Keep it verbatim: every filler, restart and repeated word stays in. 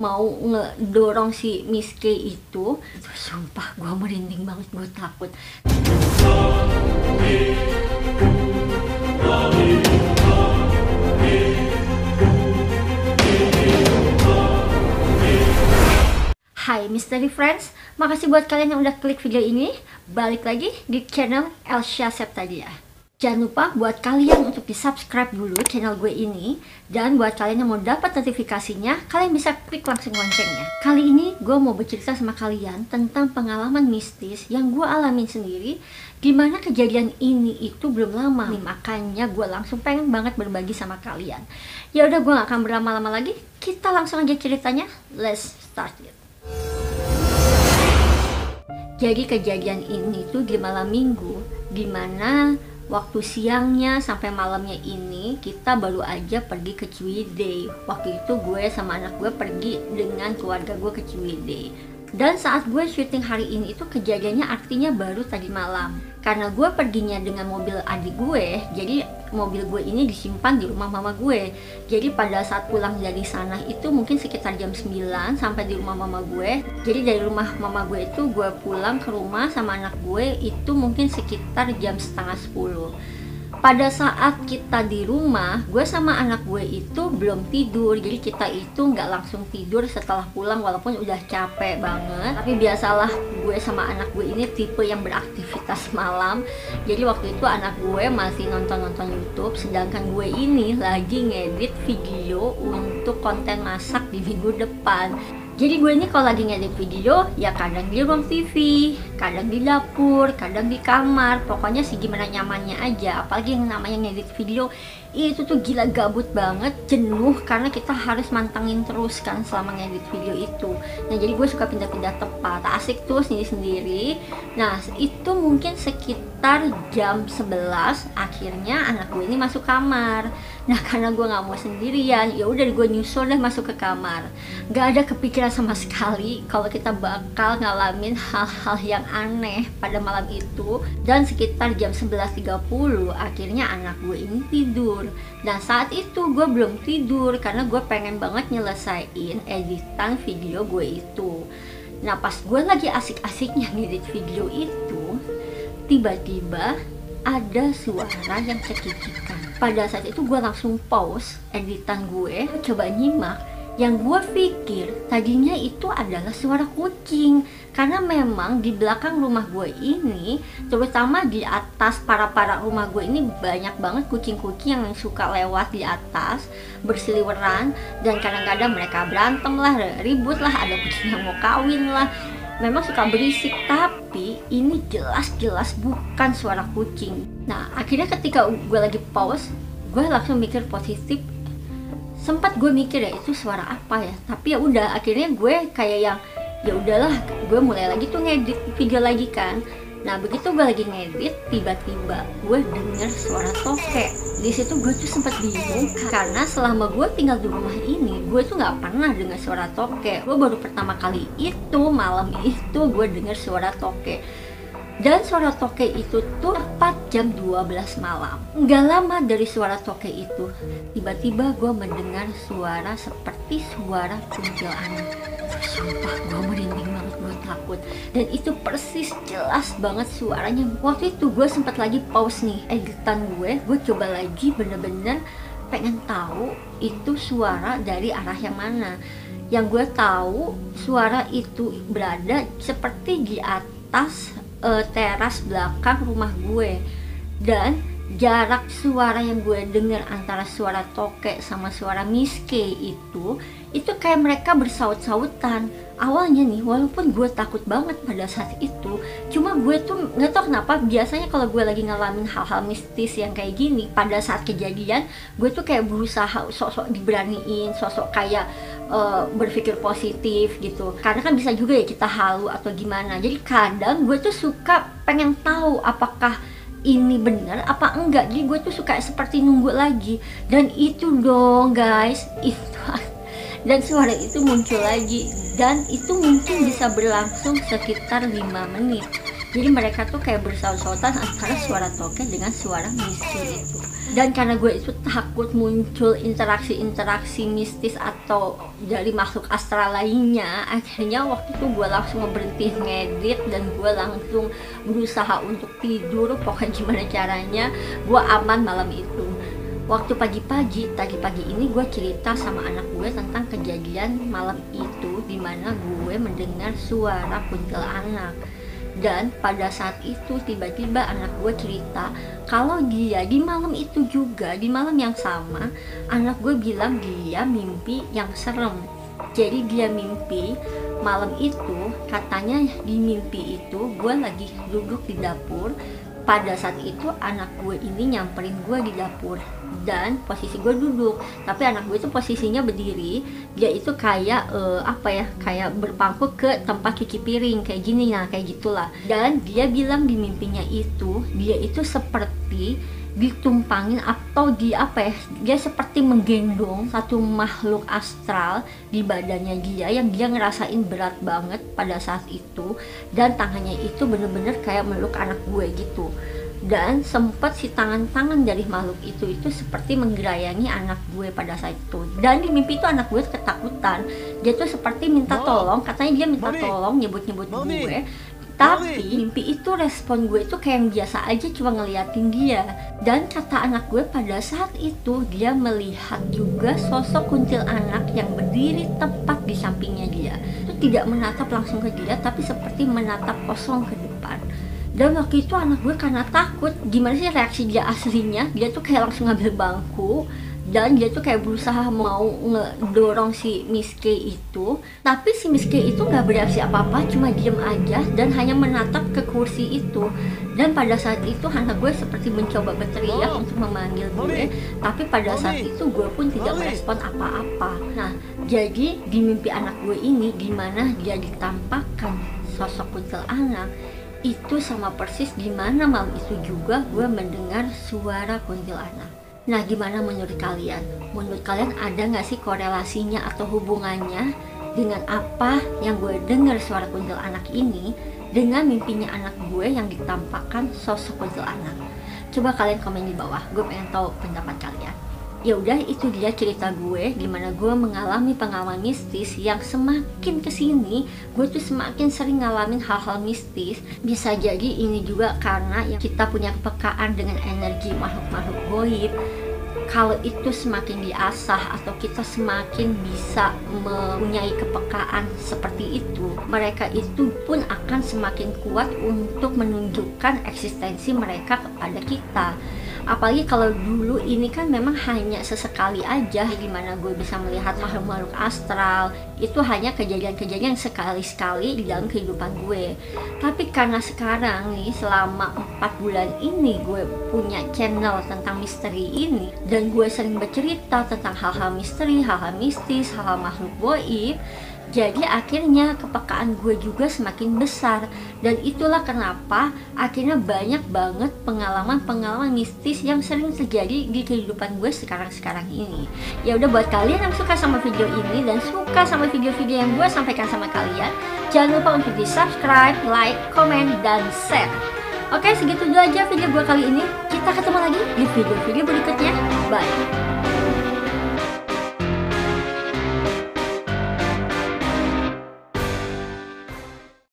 mau ngedorong si Miss K itu. Sumpah gue merinding banget, gue takut. Hai Mystery Friends, makasih buat kalian yang udah klik video ini. Balik lagi di channel Elsya Septa ya. Jangan lupa buat kalian untuk di subscribe dulu channel gue ini. Dan buat kalian yang mau dapat notifikasinya, kalian bisa klik langsung loncengnya. Kali ini gue mau bercerita sama kalian tentang pengalaman mistis yang gue alamin sendiri, dimana kejadian ini itu belum lama. Nih, makanya gue langsung pengen banget berbagi sama kalian. Ya udah, gue gak akan berlama-lama lagi, kita langsung aja ceritanya. Let's start it. Jadi kejadian ini tuh di malam minggu, dimana waktu siangnya sampai malamnya ini kita baru aja pergi ke Ciwidey. Waktu itu gue sama anak gue pergi dengan keluarga gue ke Ciwidey. Dan saat gue syuting hari ini itu kejadiannya artinya baru tadi malam. Karena gue perginya dengan mobil adik gue, jadi mobil gue ini disimpan di rumah mama gue. Jadi pada saat pulang dari sana itu mungkin sekitar jam sembilan sampai di rumah mama gue. Jadi dari rumah mama gue itu gue pulang ke rumah sama anak gue itu mungkin sekitar jam setengah sepuluh. Pada saat kita di rumah, gue sama anak gue itu belum tidur. Jadi kita itu nggak langsung tidur setelah pulang walaupun udah capek banget. Tapi biasalah gue sama anak gue ini tipe yang beraktivitas malam. Jadi waktu itu anak gue masih nonton-nonton YouTube, sedangkan gue ini lagi ngedit video untuk konten masak di minggu depan. Jadi gue ini kalau lagi ngedit video, ya kadang di ruang T V, kadang di dapur, kadang di kamar. Pokoknya sih gimana nyamannya aja, apalagi yang namanya ngedit video. Itu tuh gila gabut banget, jenuh, karena kita harus mantengin terus kan selama ngedit video itu. Nah jadi gue suka pindah-pindah tempat, asik tuh sendiri-sendiri. Nah itu mungkin sekitar jam sebelas akhirnya anak gue ini masuk kamar. Nah karena gue gak mau sendirian, ya udah gue nyusul deh masuk ke kamar. Gak ada kepikiran sama sekali kalau kita bakal ngalamin hal-hal yang aneh pada malam itu. Dan sekitar jam sebelas tiga puluh akhirnya anak gue ini tidur. Nah saat itu gue belum tidur karena gue pengen banget nyelesain editan video gue itu. Nah pas gue lagi asik-asiknya ngedit video itu, tiba-tiba ada suara yang cekikikan. Pada saat itu gue langsung pause editan gue, coba nyimak. Yang gue pikir tadinya itu adalah suara kucing, karena memang di belakang rumah gue ini, terutama di atas para-para rumah gue ini, banyak banget kucing-kucing yang suka lewat di atas berseliweran. Dan kadang-kadang mereka berantem lah, ribut lah, ada kucing yang mau kawin lah. Memang suka berisik, tapi ini jelas-jelas bukan suara kucing. Nah akhirnya ketika gue lagi pause, gue langsung mikir positif. Sempat gue mikir ya itu suara apa ya, tapi ya udah akhirnya gue kayak yang ya udahlah, gue mulai lagi tuh ngedit video lagi kan. Nah begitu gue lagi ngedit, tiba-tiba gue dengar suara tokek. Di situ gue tuh sempat bingung karena selama gue tinggal di rumah ini gue tuh nggak pernah dengar suara tokek. Gue baru pertama kali itu malam itu gue dengar suara tokek. Dan suara tokek itu tuh tepat jam dua belas malam. Nggak lama dari suara tokek itu, tiba-tiba gue mendengar suara seperti suara kuntilanak. Sumpah gue merinding banget, gue takut. Dan itu persis jelas banget suaranya. Waktu itu gue sempat lagi pause nih editan gue. Gue coba lagi bener-bener pengen tahu itu suara dari arah yang mana. Yang gue tahu suara itu berada seperti di atas Uh, teras belakang rumah gue. Dan jarak suara yang gue dengar antara suara tokek sama suara miske itu itu kayak mereka bersaut-sautan. Awalnya nih walaupun gue takut banget pada saat itu, cuma gue tuh nggak tau kenapa biasanya kalau gue lagi ngalamin hal-hal mistis yang kayak gini, pada saat kejadian gue tuh kayak berusaha sok-sok diberaniin, sok-sok kayak Uh, berpikir positif gitu. Karena kan bisa juga ya kita halu atau gimana. Jadi kadang gue tuh suka pengen tahu apakah ini bener apa enggak. Jadi gue tuh suka seperti nunggu lagi. Dan itu dong guys, itu. Dan suara itu muncul lagi. Dan itu mungkin bisa berlangsung sekitar lima menit. Jadi mereka tuh kayak bersaut-sautan antara suara tokek dengan suara mistis itu. Dan karena gue itu takut muncul interaksi-interaksi mistis atau dari makhluk astral lainnya, akhirnya waktu itu gue langsung berhenti ngedit dan gue langsung berusaha untuk tidur. Pokoknya gimana caranya gue aman malam itu. Waktu pagi-pagi, tadi pagi ini gue cerita sama anak gue tentang kejadian malam itu dimana gue mendengar suara kuntilanak. Dan pada saat itu tiba-tiba anak gue cerita kalau dia di malam itu juga, di malam yang sama, anak gue bilang dia mimpi yang serem. Jadi dia mimpi malam itu, katanya di mimpi itu gue lagi duduk di dapur. Pada saat itu anak gue ini nyamperin gue di dapur dan posisi gue duduk, tapi anak gue itu posisinya berdiri. Dia itu kayak uh, apa ya, kayak berpangku ke tempat cuci piring kayak gini ya, kayak gitulah. Dan dia bilang di mimpinya itu dia itu seperti ditumpangin atau di apa ya, dia seperti menggendong satu makhluk astral di badannya dia yang dia ngerasain berat banget pada saat itu, dan tangannya itu bener-bener kayak meluk anak gue gitu. Dan sempat si tangan-tangan dari makhluk itu itu seperti menggerayangi anak gue pada saat itu. Dan di mimpi itu anak gue ketakutan, dia tuh seperti minta tolong, katanya dia minta tolong nyebut-nyebut gue. Tapi mimpi itu respon gue itu kayak yang biasa aja, cuma ngeliatin dia. Dan kata anak gue pada saat itu dia melihat juga sosok kuntilanak yang berdiri tepat di sampingnya dia. Itu tidak menatap langsung ke dia, tapi seperti menatap kosong ke depan. Dan waktu itu anak gue karena takut, gimana sih reaksi dia aslinya, dia tuh kayak langsung ngambil bangku. Dan dia tuh kayak berusaha mau ngedorong si Miss K itu, tapi si Miss K itu nggak bereaksi apa-apa, cuma diem aja dan hanya menatap ke kursi itu. Dan pada saat itu anak gue seperti mencoba berteriak untuk memanggil gue, tapi pada saat itu gue pun tidak merespon apa-apa. Nah, jadi di mimpi anak gue ini gimana dia ditampakkan sosok kuntilanak itu sama persis gimana malam itu juga gue mendengar suara kuntilanak. Nah, gimana menurut kalian? Menurut kalian ada nggak sih korelasinya atau hubungannya dengan apa yang gue dengar suara kuntilanak ini dengan mimpinya anak gue yang ditampakkan sosok kuntilanak? Coba kalian komen di bawah, gue pengen tahu pendapat kalian. Ya udah, itu dia cerita gue gimana gue mengalami pengalaman mistis yang semakin kesini gue tuh semakin sering ngalamin hal-hal mistis. Bisa jadi ini juga karena yang kita punya kepekaan dengan energi makhluk-makhluk goib. Kalau itu semakin diasah atau kita semakin bisa mempunyai kepekaan seperti itu, mereka itu pun akan semakin kuat untuk menunjukkan eksistensi mereka kepada kita. Apalagi kalau dulu ini kan memang hanya sesekali aja gimana gue bisa melihat makhluk-makhluk astral. Itu hanya kejadian-kejadian yang sekali-sekali di dalam kehidupan gue. Tapi karena sekarang nih selama empat bulan ini gue punya channel tentang misteri ini, dan gue sering bercerita tentang hal-hal misteri, hal-hal mistis, hal-hal makhluk goib. Jadi akhirnya kepekaan gue juga semakin besar. Dan itulah kenapa akhirnya banyak banget pengalaman-pengalaman mistis yang sering terjadi di kehidupan gue sekarang-sekarang ini. Ya udah, buat kalian yang suka sama video ini dan suka sama video-video yang gue sampaikan sama kalian, jangan lupa untuk di subscribe, like, komen, dan share. Oke, segitu dulu aja video gue kali ini. Kita ketemu lagi di video-video berikutnya. Bye!